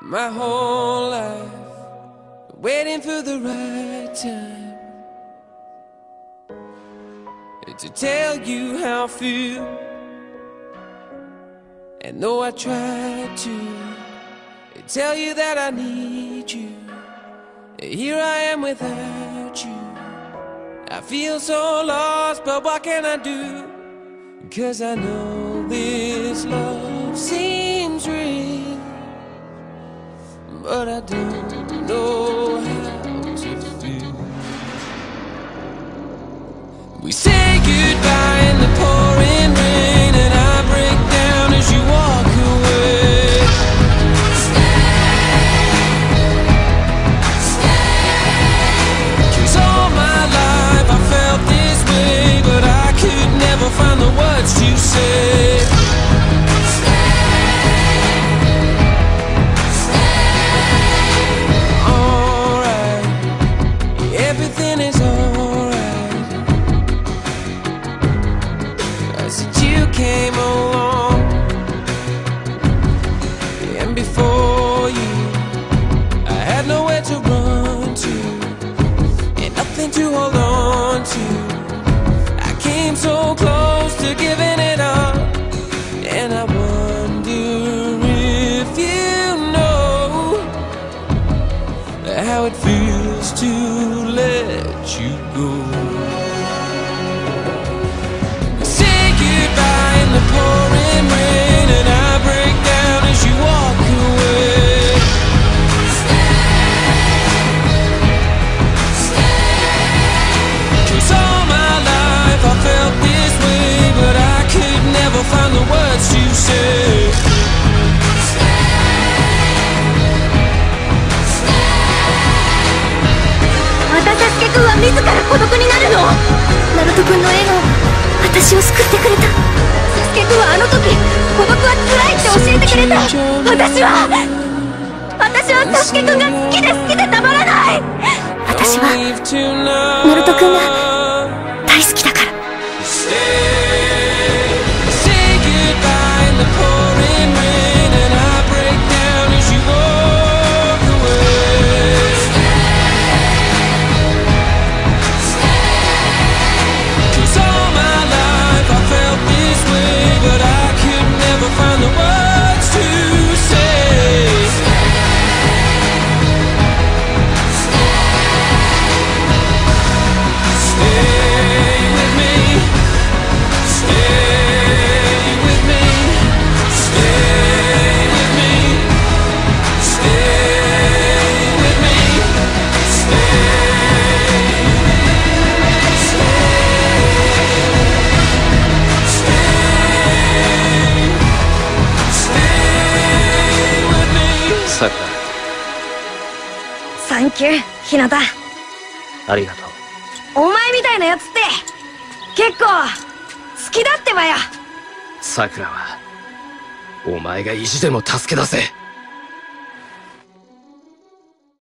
My whole life waiting for the right time to tell you how I feel. And though I tried to tell you that I need you, here I am without you. I feel so lost, but what can I do? 'Cause I know this love seems real, but I don't know how to feel. We say goodbye in the pouring rain, and I break down as you walk away. Stay, stay. 'Cause all my life I felt this way, but I could never find the words to say. Came along, and before you I had nowhere to run to, and nothing to hold on to. I came so close to giving it up, and I wonder if you know how it feels to let you go. Find the words you say. Watashi君は自ら孤独になるの。ナルト君の笑顔、私を救ってくれた。サスケ君はあの時、孤独は辛いって教えてくれた。私はサスケ君が好きでたまらない。私はナルト君が大好きだから。サンキュー、ひなた。ありがとう。お前みたいなやつって結構好きだってばよ。さくらはお前が意地でも助け出せ。